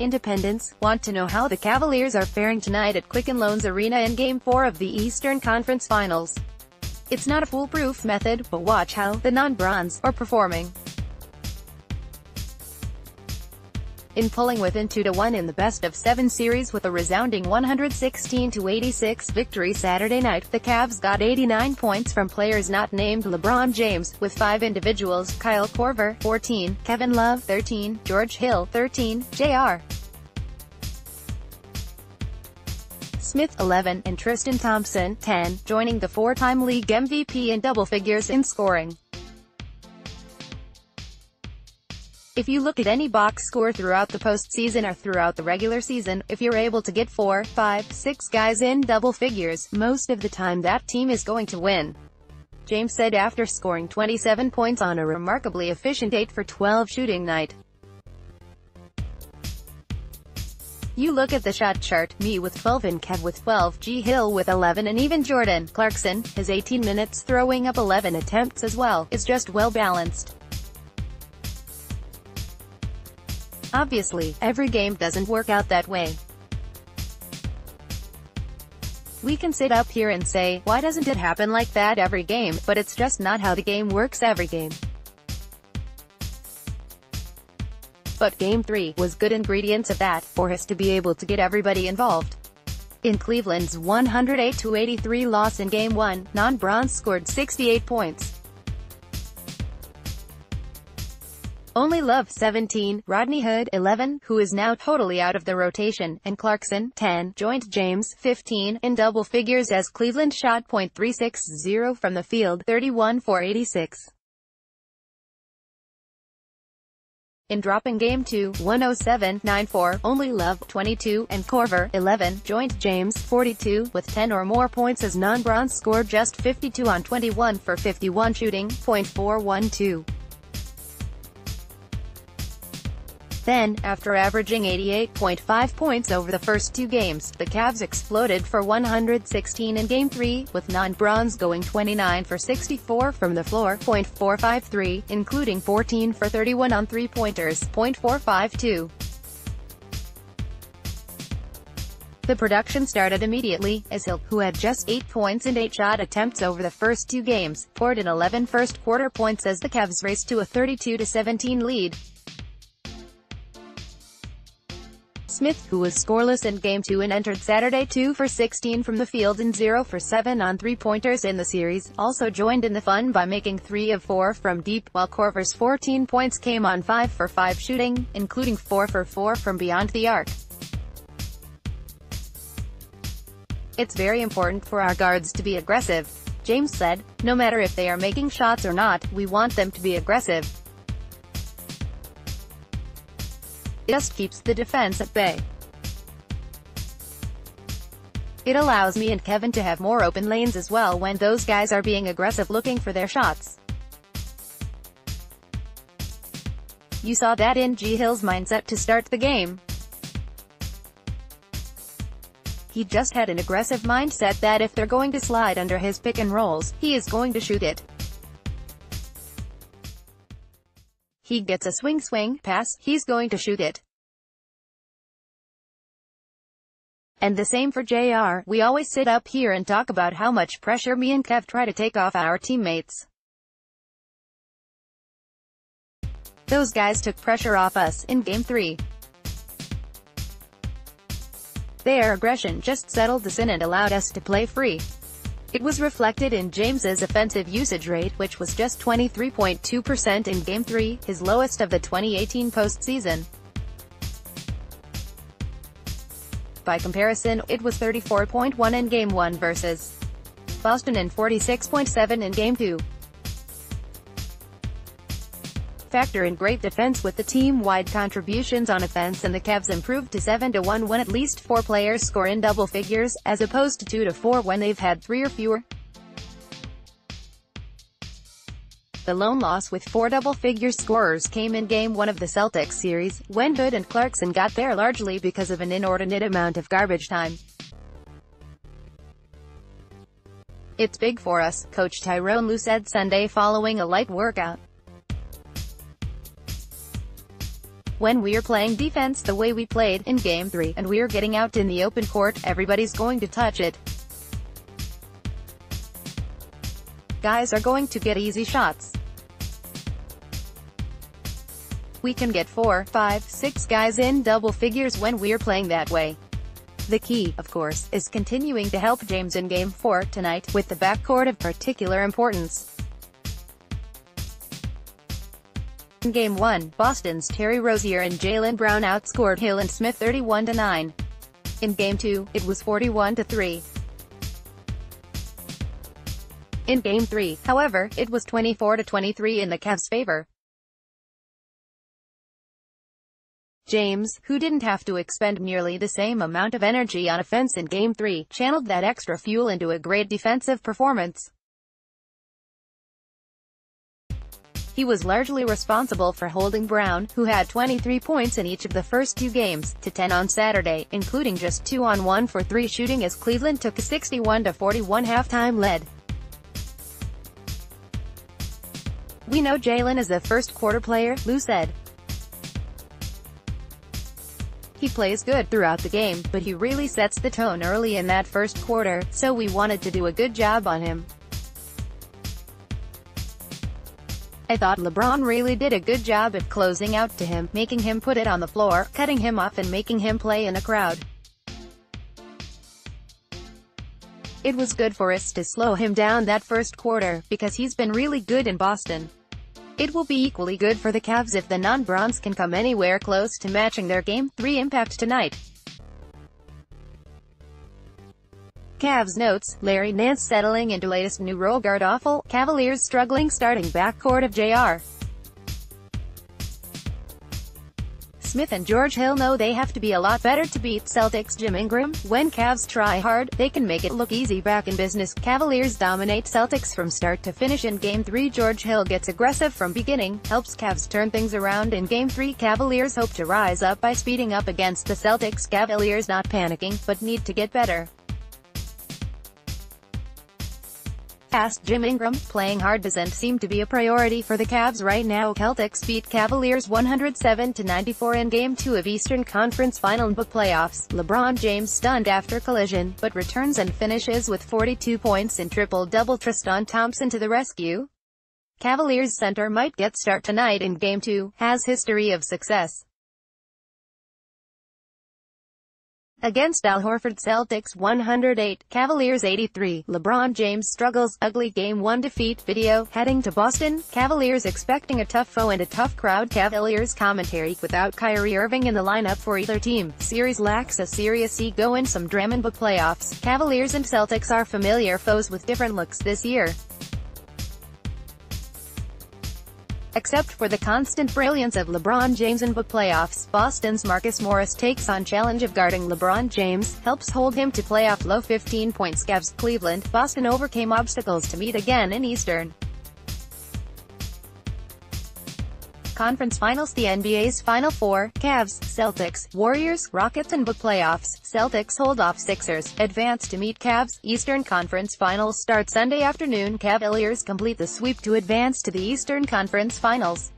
Independents want to know how the Cavaliers are faring tonight at Quicken Loans Arena in Game 4 of the Eastern Conference Finals. It's not a foolproof method, but watch how the non-bronze are performing in pulling within 2-1 in the best-of-7 series with a resounding 116-86 victory Saturday night. The Cavs got 89 points from players not named LeBron James, with 5 individuals: Kyle Korver, 14, Kevin Love, 13, George Hill, 13, J.R. Smith, 11, and Tristan Thompson, 10, joining the 4-time league MVP in double figures in scoring. If you look at any box score throughout the postseason or throughout the regular season, if you're able to get 4, 5, 6 guys in double figures, most of the time that team is going to win, James said after scoring 27 points on a remarkably efficient 8-for-12 shooting night. You look at the shot chart: me with 12 and Kev with 12, G Hill with 11, and even Jordan Clarkson, his 18 minutes throwing up 11 attempts as well, is just well balanced. Obviously, every game doesn't work out that way. We can sit up here and say, why doesn't it happen like that every game, but it's just not how the game works every game. But Game 3 was good ingredients of that, for us to be able to get everybody involved. In Cleveland's 108-83 loss in Game 1, non-bronze scored 68 points. Only Love, 17, Rodney Hood, 11, who is now totally out of the rotation, and Clarkson, 10, joined James, 15, in double figures as Cleveland shot .360 from the field, 31-for-86. In dropping Game 2, 107-94, only Love, 22, and Korver, 11, joined James, 42, with 10 or more points as non-bronze scored just 52 on 21 for 51 shooting, .412. Then, after averaging 88.5 points over the first 2 games, the Cavs exploded for 116 in Game 3, with non-bronze going 29-for-64 from the floor, .453, including 14-for-31 on 3-pointers, .452. The production started immediately, as Hill, who had just 8 points and 8 shot attempts over the first 2 games, poured in 11 first-quarter points as the Cavs raced to a 32-17 lead. Smith, who was scoreless in Game 2 and entered Saturday 2-for-16 from the field and 0-for-7 on 3-pointers in the series, also joined in the fun by making 3 of 4 from deep, while Korver's 14 points came on 5-for-5 shooting, including 4-for-4 from beyond the arc. "It's very important for our guards to be aggressive," James said. "No matter if they are making shots or not, we want them to be aggressive. It just keeps the defense at bay. It allows me and Kevin to have more open lanes as well when those guys are being aggressive looking for their shots. You saw that in G Hill's mindset to start the game. He just had an aggressive mindset that if they're going to slide under his pick and rolls, he is going to shoot it. He gets a swing-swing pass, he's going to shoot it. And the same for JR. We always sit up here and talk about how much pressure me and Kev try to take off our teammates. Those guys took pressure off us in Game 3. Their aggression just settled us in and allowed us to play free. It was reflected in James's offensive usage rate, which was just 23.2% in Game 3, his lowest of the 2018 postseason. By comparison, it was 34.1% in Game 1 versus Boston and 46.7% in Game 2. Factor in great defense with the team-wide contributions on offense, and the Cavs improved to 7-1 when at least 4 players score in double figures, as opposed to 2-4 when they've had 3 or fewer. The lone loss with 4 double-figure scorers came in Game 1 of the Celtics series, when Hood and Clarkson got there largely because of an inordinate amount of garbage time. "It's big for us," Coach Tyronn Lue said Sunday following a light workout. When we're playing defense the way we played in Game 3, and we're getting out in the open court, everybody's going to touch it. Guys are going to get easy shots. We can get 4, 5, 6 guys in double figures when we're playing that way. The key, of course, is continuing to help James in Game 4 tonight, with the backcourt of particular importance. In Game 1, Boston's Terry Rozier and Jaylen Brown outscored Hill and Smith 31-9. In Game 2, it was 41-3. In Game 3, however, it was 24-23 in the Cavs' favor. James, who didn't have to expend nearly the same amount of energy on offense in Game 3, channeled that extra fuel into a great defensive performance. He was largely responsible for holding Brown, who had 23 points in each of the first two games, to 10 on Saturday, including just 2-on-1 for 3 shooting as Cleveland took a 61-41 halftime lead. "We know Jaylen is a first-quarter player," Lue said. "He plays good throughout the game, but he really sets the tone early in that first quarter, so we wanted to do a good job on him. I thought LeBron really did a good job of closing out to him, making him put it on the floor, cutting him off and making him play in a crowd. It was good for us to slow him down that first quarter, because he's been really good in Boston. It will be equally good for the Cavs if the non-Brons can come anywhere close to matching their Game 3 impact tonight." Cavs notes, Larry Nance settling into latest new role. Guard awful, Cavaliers struggling starting backcourt of J.R. Smith and George Hill know they have to be a lot better to beat Celtics. Jim Ingram, when Cavs try hard, they can make it look easy. Back in business, Cavaliers dominate Celtics from start to finish in Game 3. George Hill gets aggressive from beginning, helps Cavs turn things around in Game 3. Cavaliers hope to rise up by speeding up against the Celtics. Cavaliers not panicking, but need to get better. Fast Jim Ingram, playing hard doesn't seem to be a priority for the Cavs right now. Celtics beat Cavaliers 107-94 in Game 2 of Eastern Conference Final but playoffs. LeBron James stunned after collision, but returns and finishes with 42 points in triple-double. Tristan Thompson to the rescue. Cavaliers center might get start tonight in Game 2, has history of success against Al Horford. Celtics 108, Cavaliers 83, LeBron James struggles, ugly Game 1 defeat. Video, heading to Boston, Cavaliers expecting a tough foe and a tough crowd. Cavaliers commentary, without Kyrie Irving in the lineup for either team, series lacks a serious ego and some drama. But playoffs, Cavaliers and Celtics are familiar foes with different looks this year. Except for the constant brilliance of LeBron James in the playoffs, Boston's Marcus Morris takes on challenge of guarding LeBron James, helps hold him to playoff low 15 points. Cavs Cleveland, Boston overcame obstacles to meet again in Eastern Conference Finals. The NBA's Final Four, Cavs, Celtics, Warriors, Rockets and the playoffs, Celtics hold off Sixers, advance to meet Cavs. Eastern Conference Finals start Sunday afternoon. Cavaliers complete the sweep to advance to the Eastern Conference Finals.